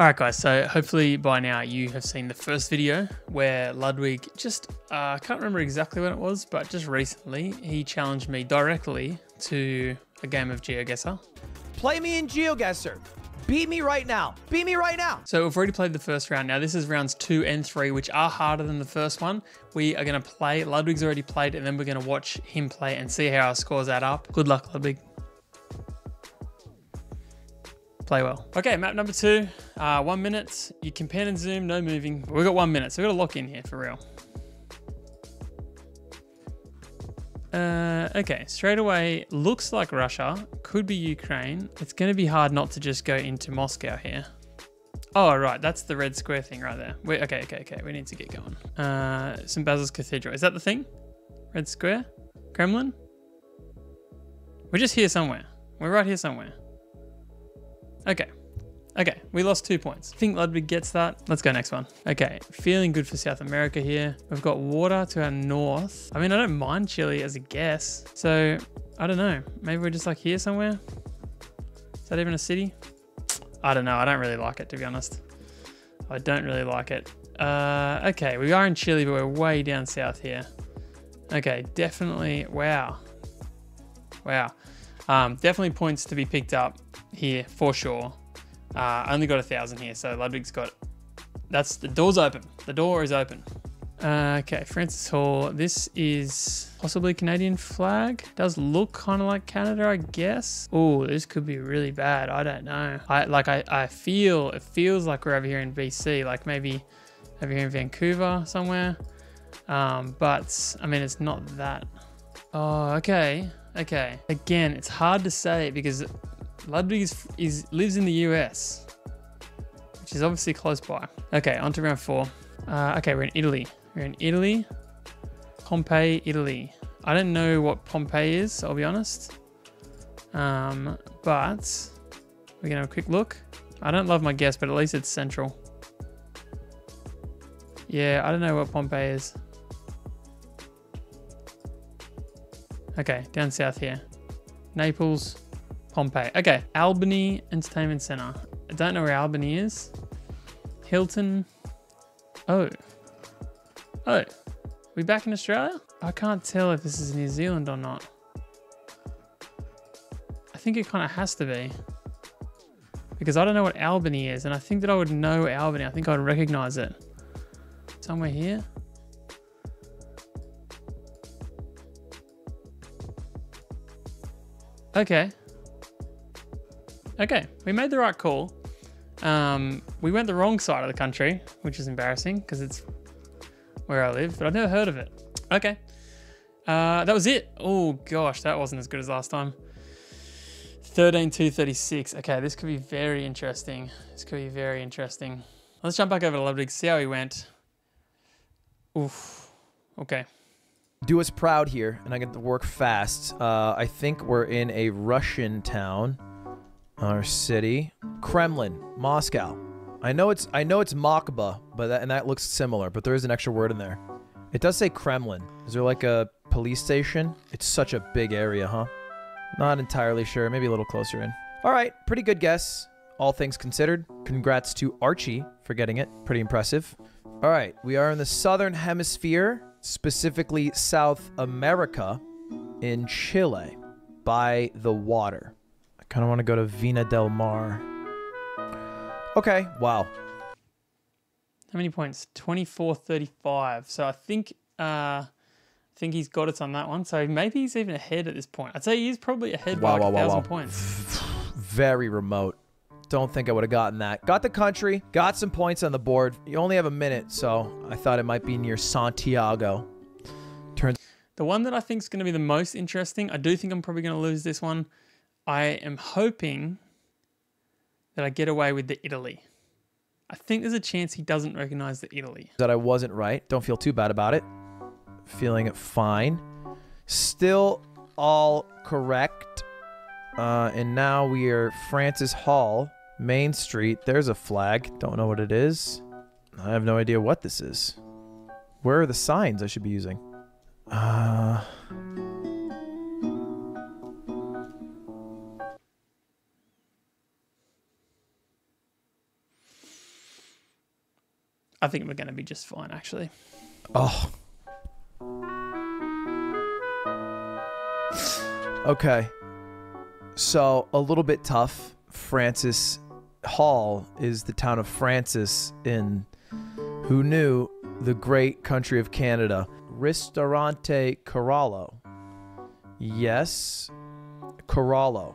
Alright guys, so hopefully by now you have seen the first video where Ludwig just, I can't remember exactly when it was, but just recently he challenged me directly to a game of GeoGuessr. Play me in GeoGuessr. Beat me right now. Beat me right now. So we've already played the first round. Now this is rounds 2 and 3, which are harder than the first one. We are going to play. Ludwig's already played, and then we're going to watch him play and see how our scores add up. Good luck, Ludwig. Play well. Okay, map number 2, 1 minute. You can pan and zoom, no moving. We've got 1 minute, so we've got to lock in here for real. Okay, straight away, looks like Russia, could be Ukraine. It's going to be hard not to just go into Moscow here. Oh, right, that's the Red Square thing right there. Wait, okay, we need to get going. St. Basil's Cathedral, is that the thing? Red Square? Kremlin? We're just here somewhere. We're right here somewhere. Okay, we lost 2 points. I think Ludwig gets that. Let's go next one. Okay, feeling good for South America here. We've got water to our north. I mean, I don't mind Chile as a guess. So, I don't know. Maybe we're just like here somewhere? Is that even a city? I don't know. I don't really like it, to be honest. I don't really like it. Okay, we are in Chile, but we're way down south here. Okay, definitely. Wow. Definitely points to be picked up here for sure. Only got 1,000 here, so Ludwig's got. That's the door's open. The door is open. Okay, Francis Hall. This is possibly Canadian flag. Does look kind of like Canada, I guess. Oh, this could be really bad. I don't know. I feel it feels like we're over here in BC, like maybe over here in Vancouver somewhere. But I mean, it's not that. Oh, okay. Again, it's hard to say because Ludwig lives in the US, which is obviously close by. Okay, on to round 4. Okay, we're in Italy. Pompeii, Italy. I don't know what Pompeii is, I'll be honest. But we're gonna have a quick look. I don't love my guess, but at least it's central. Yeah, I don't know what Pompeii is. Okay, down south here. Naples. Pompeii. Okay, Albany Entertainment Center. I don't know where Albany is. Hilton. Oh, we back in Australia? I can't tell if this is New Zealand or not. I think it kind of has to be because I don't know what Albany is, and I think that I would know Albany. I think I would recognize it. Somewhere here. Okay, we made the right call. We went the wrong side of the country, which is embarrassing because it's where I live, but I've never heard of it. Okay, that was it. Oh gosh, that wasn't as good as last time. 13-2-36. Okay, this could be very interesting. Let's jump back over to Ludwig, see how he went. Oof, okay. Do us proud here, and I get to work fast. I think we're in a Russian town. Our city, Kremlin, Moscow. I know it's Moskva, but that looks similar. But there is an extra word in there. It does say Kremlin. Is there like a police station? It's such a big area, huh? Not entirely sure. Maybe a little closer in. All right, pretty good guess. All things considered. Congrats to Archie for getting it. Pretty impressive. All right, we are in the southern hemisphere, specifically South America, in Chile, by the water. Kind of want to go to Vina del Mar. Okay, wow. How many points? 24-35. So I think he's got it on that one. So maybe he's even ahead at this point. I'd say he's probably ahead by like 1,000 points. Very remote. Don't think I would have gotten that. Got the country. Got some points on the board. You only have a minute, so I thought it might be near Santiago. Turns. The one that I think is going to be the most interesting. I do think I'm probably going to lose this one. I am hoping that I get away with the Italy. I think there's a chance he doesn't recognize the Italy. That I wasn't right. Don't feel too bad about it. Feeling it fine. Still all correct. And now we are Francis Hall, Main Street. There's a flag. Don't know what it is. I have no idea what this is. Where are the signs I should be using? I think we're going to be just fine, actually. Oh. Okay. So, a little bit tough. Francis Hall is the town of Francis in, who knew, the great country of Canada. Ristorante Corallo. Yes. Corallo.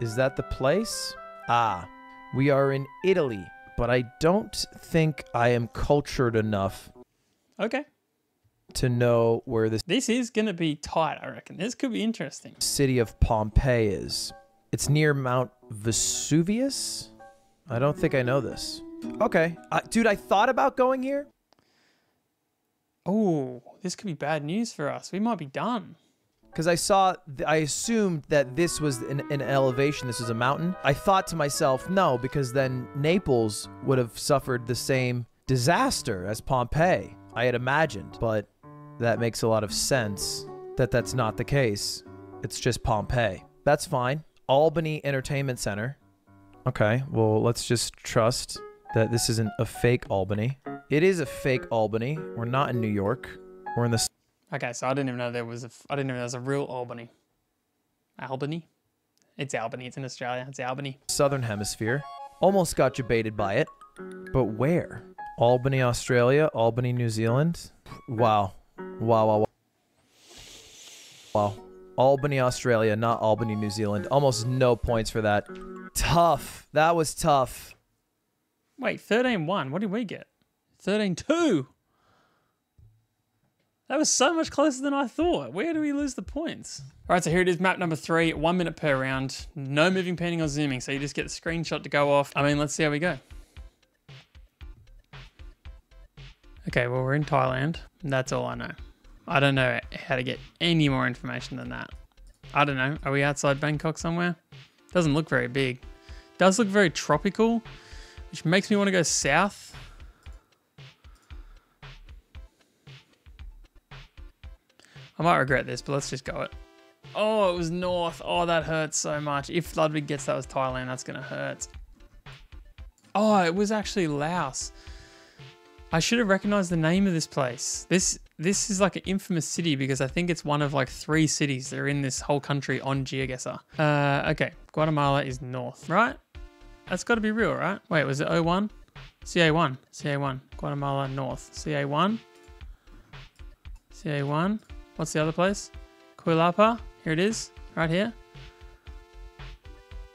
Is that the place? Ah. We are in Italy, but I don't think I am cultured enough. Okay. To know where this... This is going to be tight, I reckon. This could be interesting. City of Pompeii is. It's near Mount Vesuvius? I don't think I know this. Okay. Dude, I thought about going here. Oh, this could be bad news for us. We might be done. Because I saw... I assumed that this was an elevation. This was a mountain. I thought to myself, no, because then Naples would have suffered the same disaster as Pompeii, I had imagined. But... that makes a lot of sense that that's not the case. It's just Pompeii. That's fine. Albany Entertainment Center. Okay, well, let's just trust that this isn't a fake Albany. It is a fake Albany. We're not in New York. We're in the... Okay, so I didn't even know there was a... I didn't even know there was a real Albany. Albany? It's Albany. It's in Australia. It's Albany. Southern Hemisphere. Almost got debated by it. But where? Albany, Australia. Albany, New Zealand. Wow. Wow, wow, wow. Wow. Albany, Australia, not Albany, New Zealand. Almost no points for that. Tough. That was tough. Wait, 13-1. What did we get? 13-2. That was so much closer than I thought. Where do we lose the points? All right, so here it is, map number 3. 1 minute per round. No moving, panning, or zooming. So you just get the screenshot to go off. I mean, let's see how we go. Okay, well, we're in Thailand. That's all I know. I don't know how to get any more information than that. I don't know. Are we outside Bangkok somewhere? Doesn't look very big. Does look very tropical, which makes me want to go south. I might regret this, but let's just go it. Oh, it was north. Oh, that hurts so much. If Ludwig gets that was Thailand, that's going to hurt. Oh, it was actually Laos. I should have recognized the name of this place. This is like an infamous city because I think it's one of like 3 cities that are in this whole country on GeoGuessr. Okay, Guatemala is north, right? That's got to be real, right? Wait, was it O1? CA1, CA1, Guatemala north, CA1, CA1. What's the other place? Cuilapa, here it is, right here.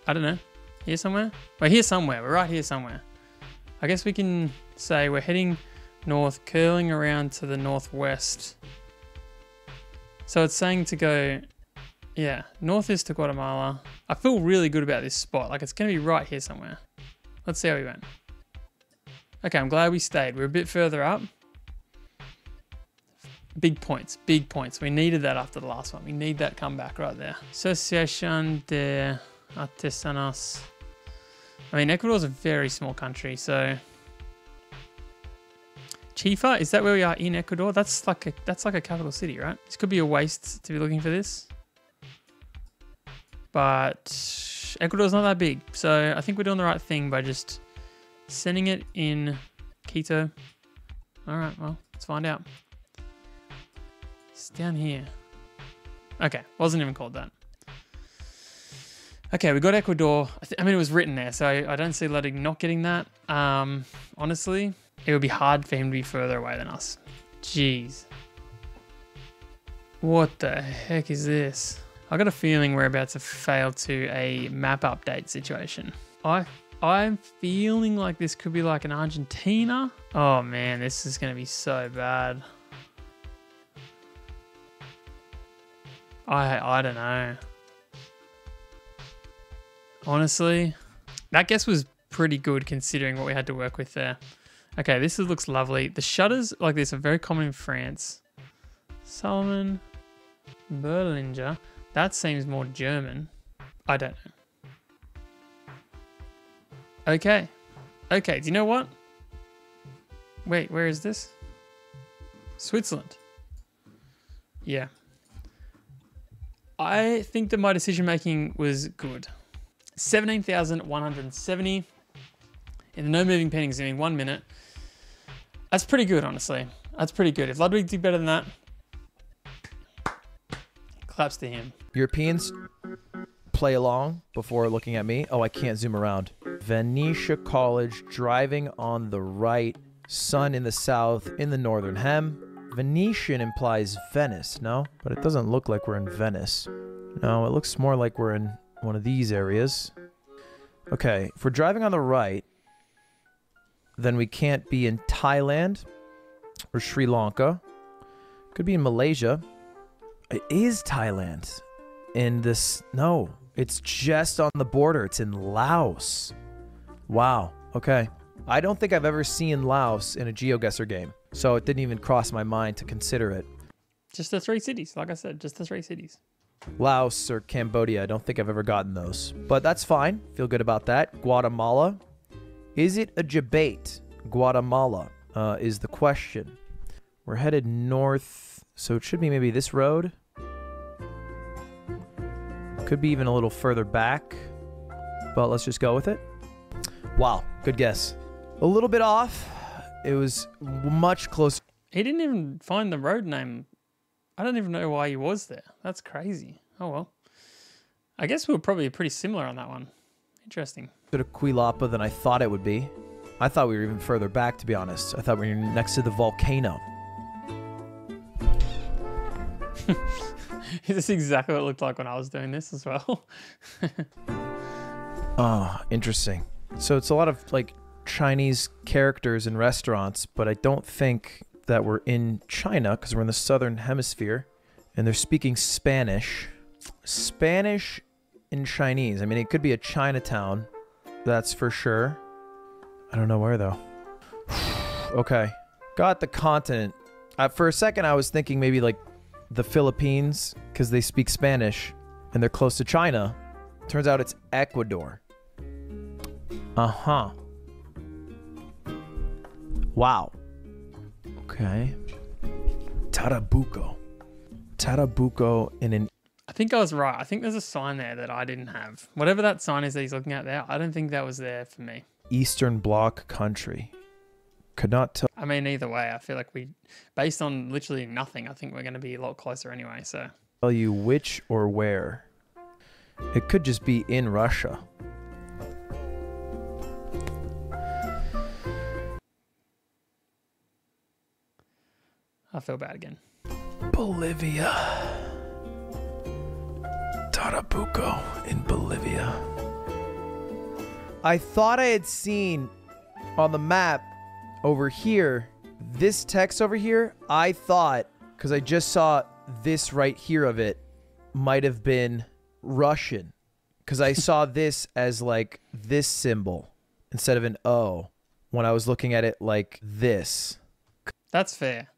I don't know, here somewhere? We're here somewhere, we're right here somewhere. I guess we can say we're heading north, curling around to the northwest. So it's saying to go, yeah, north is to Guatemala. I feel really good about this spot. Like it's going to be right here somewhere. Let's see how we went. Okay, I'm glad we stayed. We're a bit further up. Big points, big points. We needed that after the last one. We need that comeback right there. Asociación de Artesanos. I mean, Ecuador is a very small country, so... Chifa, is that where we are in Ecuador? That's like a capital city, right? This could be a waste to be looking for this. But Ecuador's not that big, so I think we're doing the right thing by just sending it in Quito. All right, well, let's find out. It's down here. Okay, wasn't even called that. Okay, we got Ecuador. I mean, it was written there, so I don't see Ludwig not getting that. Honestly, it would be hard for him to be further away than us. Jeez. What the heck is this? I got a feeling we're about to fail to a map update situation. I'm feeling like this could be like an Argentina. Oh man, this is gonna be so bad. I don't know. Honestly, that guess was pretty good considering what we had to work with there. Okay, this looks lovely. The shutters like this are very common in France. Solomon, Berliner. That seems more German. I don't know. Okay. Okay, do you know what? Wait, where is this? Switzerland. Yeah. I think that my decision making was good. 17,170 in the no moving, panning, zooming, 1 minute. That's pretty good, honestly. That's pretty good. If Ludwig did better than that, claps to him. Europeans play along before looking at me. Oh, I can't zoom around. Venetia College, driving on the right, sun in the south, in the northern hem. Venetian implies Venice, no? But it doesn't look like we're in Venice. No, it looks more like we're in one of these areas. Okay, if we're driving on the right, then we can't be in Thailand or Sri Lanka. Could be in Malaysia. It is Thailand. In this, no, it's just on the border. It's in Laos. Wow, okay. I don't think I've ever seen Laos in a GeoGuessr game, so it didn't even cross my mind to consider it. Just the three cities, like I said, just the three cities. Laos or Cambodia, I don't think I've ever gotten those. But that's fine, feel good about that. Guatemala, is it a debate? Guatemala is the question. We're headed north, so it should be maybe this road. Could be even a little further back, but let's just go with it. Wow, good guess. A little bit off. It was much closer. He didn't even find the road name. I don't even know why he was there. That's crazy. Oh well. I guess we were probably pretty similar on that one. Interesting. Bit of Cuilapa than I thought it would be. I thought we were even further back, to be honest. I thought we were next to the volcano. This is exactly what it looked like when I was doing this as well. Oh, interesting. So it's a lot of like Chinese characters in restaurants, but I don't think that we're in China because we're in the southern hemisphere and they're speaking Spanish. Spanish and Chinese. I mean, it could be a Chinatown. That's for sure. I don't know where though. Okay. Got the continent. For a second, I was thinking maybe like the Philippines because they speak Spanish and they're close to China. Turns out it's Ecuador. Uh-huh. Wow. Okay. Tarabuco. Tarabuco in an... I think I was right. I think there's a sign there that I didn't have. Whatever that sign is that he's looking at there, I don't think that was there for me. Eastern Bloc country. Could not tell. I mean, either way, I feel like we... Based on literally nothing, I think we're going to be a lot closer anyway, so... Tell you which or where. It could just be in Russia. I feel bad again. Bolivia. Tarabuco in Bolivia. I thought I had seen on the map over here, this text over here, I thought, because I just saw this right here of it, might have been Russian. Because I saw this as like this symbol instead of an O when I was looking at it like this. That's fair.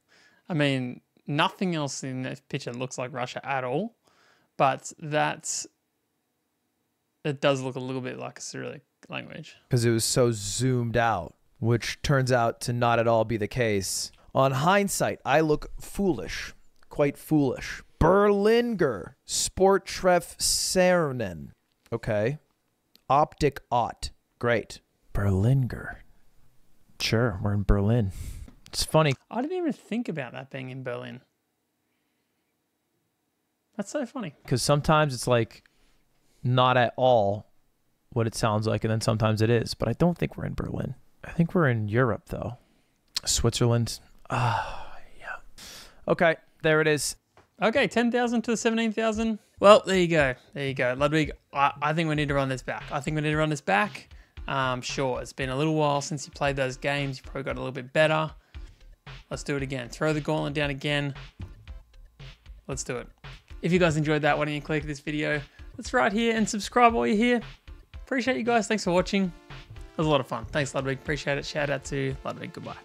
I mean, nothing else in this picture looks like Russia at all, but it does look a little bit like a Cyrillic language. Because it was so zoomed out, which turns out to not at all be the case. On hindsight, I look foolish, quite foolish. Berliner, Sporttreff Sernen. Okay. Optik Ott. Great. Berliner. Sure, we're in Berlin. It's funny. I didn't even think about that being in Berlin. That's so funny. Because sometimes it's like not at all what it sounds like, and then sometimes it is. But I don't think we're in Berlin. I think we're in Europe, though. Switzerland. Ah, yeah. Okay, there it is. Okay, 10,000 to the 17,000. Well, there you go. There you go. Ludwig, I think we need to run this back. I think we need to run this back. Sure, it's been a little while since you played those games. You probably got a little bit better. Let's do it again. Throw the gauntlet down again. Let's do it. If you guys enjoyed that, why don't you click this video that's right here and subscribe while you're here. Appreciate you guys. Thanks for watching. It was a lot of fun. Thanks, Ludwig. Appreciate it. Shout out to Ludwig. Goodbye.